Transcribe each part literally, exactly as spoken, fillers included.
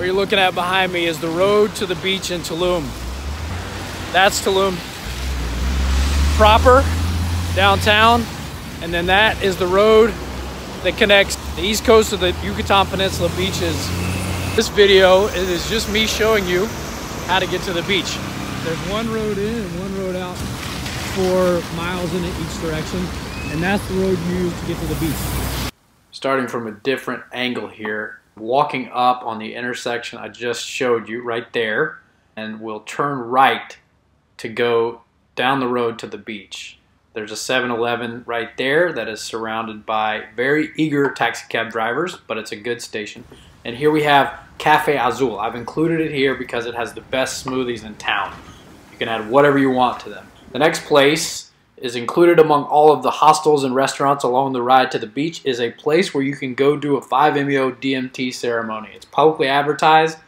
What you're looking at behind me is the road to the beach in Tulum. That's Tulum proper, downtown, and then that is the road that connects the east coast of the Yucatan Peninsula beaches. This video is just me showing you how to get to the beach. There's one road in and one road out, four miles in each direction, and that's the road you use to get to the beach. Starting from a different angle here, walking up on the intersection I just showed you right there, and we'll turn right to go down the road to the beach. There's a seven eleven right there that is surrounded by very eager taxi cab drivers, but it's a good station. And here we have Cafe Azul. I've included it here because it has the best smoothies in town. You can add whatever you want to them. The next place is included among all of the hostels and restaurants along the ride to the beach is a place where you can go do a five M E O D M T ceremony. It's publicly advertised.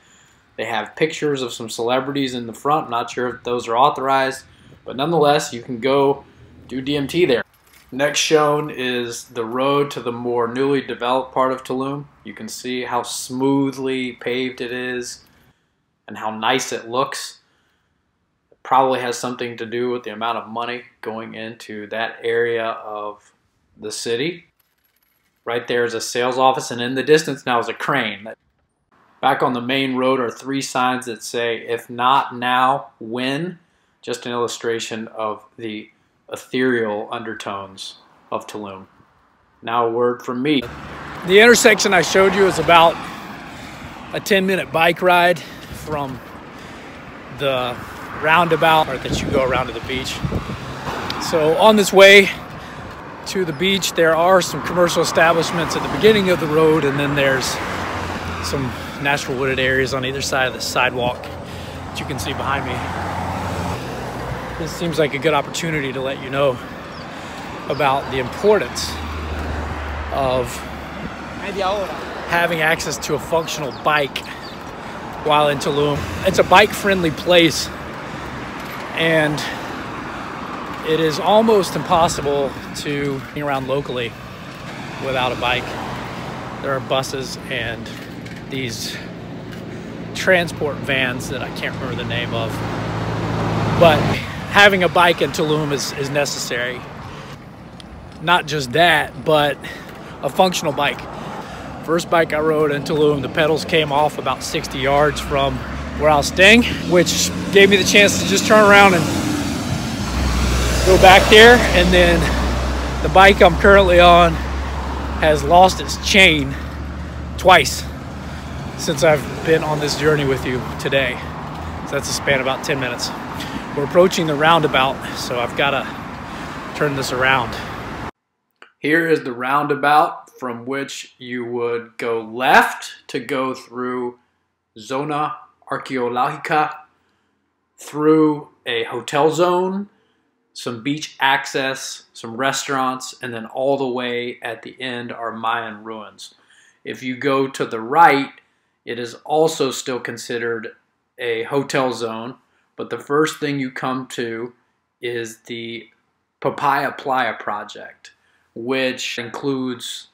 They have pictures of some celebrities in the front. I'm not sure if those are authorized, but nonetheless, you can go do D M T there. Next shown is the road to the more newly developed part of Tulum. You can see how smoothly paved it is and how nice it looks. It probably has something to do with the amount of money going into that area of the city. Right there is a sales office, and in the distance now is a crane. Back on the main road are three signs that say, "If not now, when?" Just an illustration of the ethereal undertones of Tulum. Now a word from me. The intersection I showed you is about a ten minute bike ride from the roundabout or that you go around to the beach. So on this way to the beach, there are some commercial establishments at the beginning of the road, and then there's some natural wooded areas on either side of the sidewalk that you can see behind me. This seems like a good opportunity to let you know about the importance of having access to a functional bike while in Tulum. It's a bike-friendly place, and it is almost impossible to be around locally without a bike. There are buses and these transport vans that I can't remember the name of, but having a bike in Tulum is, is necessary. Not just that, but a functional bike. First bike I rode in Tulum, the pedals came off about sixty yards from where I was staying, which gave me the chance to just turn around and go back there. And then the bike I'm currently on has lost its chain twice since I've been on this journey with you today. So that's a span of about ten minutes. We're approaching the roundabout, so I've got to turn this around. Here is the roundabout from which you would go left to go through Zona Arqueológica, through a hotel zone, some beach access, some restaurants, and then all the way at the end are Mayan ruins. If you go to the right, it is also still considered a hotel zone. But the first thing you come to is the Papaya Playa Project, which includes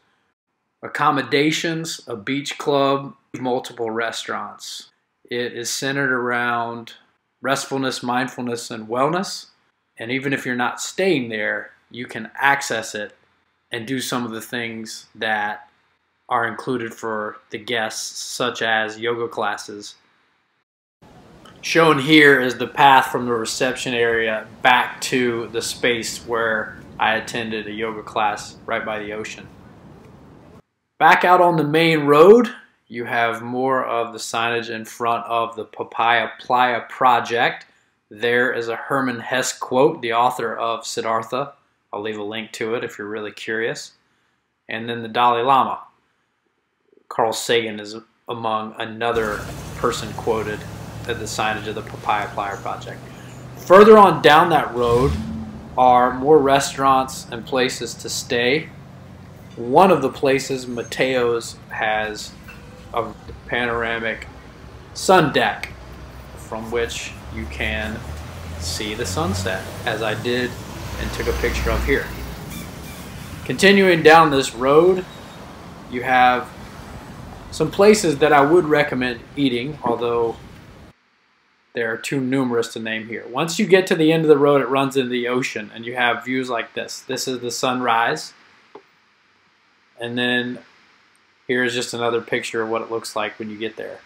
accommodations, a beach club, multiple restaurants. It is centered around restfulness, mindfulness, and wellness. And even if you're not staying there, you can access it and do some of the things that are included for the guests, such as yoga classes. Shown here is the path from the reception area back to the space where I attended a yoga class right by the ocean. Back out on the main road, you have more of the signage in front of the Papaya Playa Project. There is a Hermann Hesse quote, the author of Siddhartha. I'll leave a link to it if you're really curious. And then the Dalai Lama. Carl Sagan is among another person quoted at the signage of the Papaya Playa Project. Further on down that road are more restaurants and places to stay. One of the places, Mateo's, has a panoramic sun deck from which you can see the sunset, as I did and took a picture of here. Continuing down this road, you have Some places that I would recommend eating, although they're too numerous to name here. Once you get to the end of the road, it runs into the ocean, and you have views like this. This is the sunrise. And then here's just another picture of what it looks like when you get there.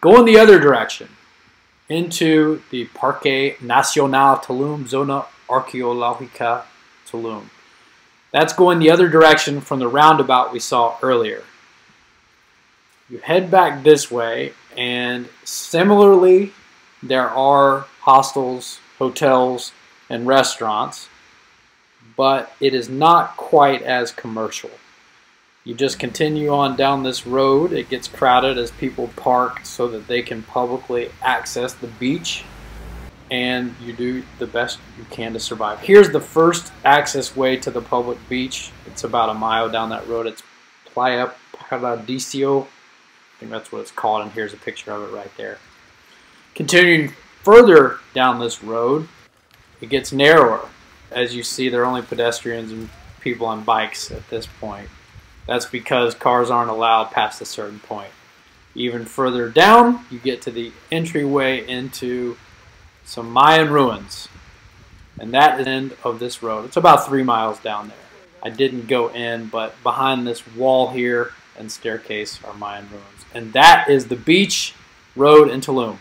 Go in the other direction, into the Parque Nacional Tulum, Zona Arqueológica Tulum. That's going the other direction from the roundabout we saw earlier. You head back this way, and similarly, there are hostels, hotels, and restaurants, but it is not quite as commercial. You just continue on down this road. It gets crowded as people park so that they can publicly access the beach, and you do the best you can to survive. Here's the first access way to the public beach. It's about a mile down that road. It's Playa Paradiso. I think that's what it's called, and here's a picture of it right there. Continuing further down this road, it gets narrower. As you see, there are only pedestrians and people on bikes at this point. That's because cars aren't allowed past a certain point. Even further down, you get to the entryway into some Mayan ruins. And that is the end of this road. It's about three miles down there. I didn't go in, but behind this wall here and staircase are Mayan ruins. And that is the beach road in Tulum.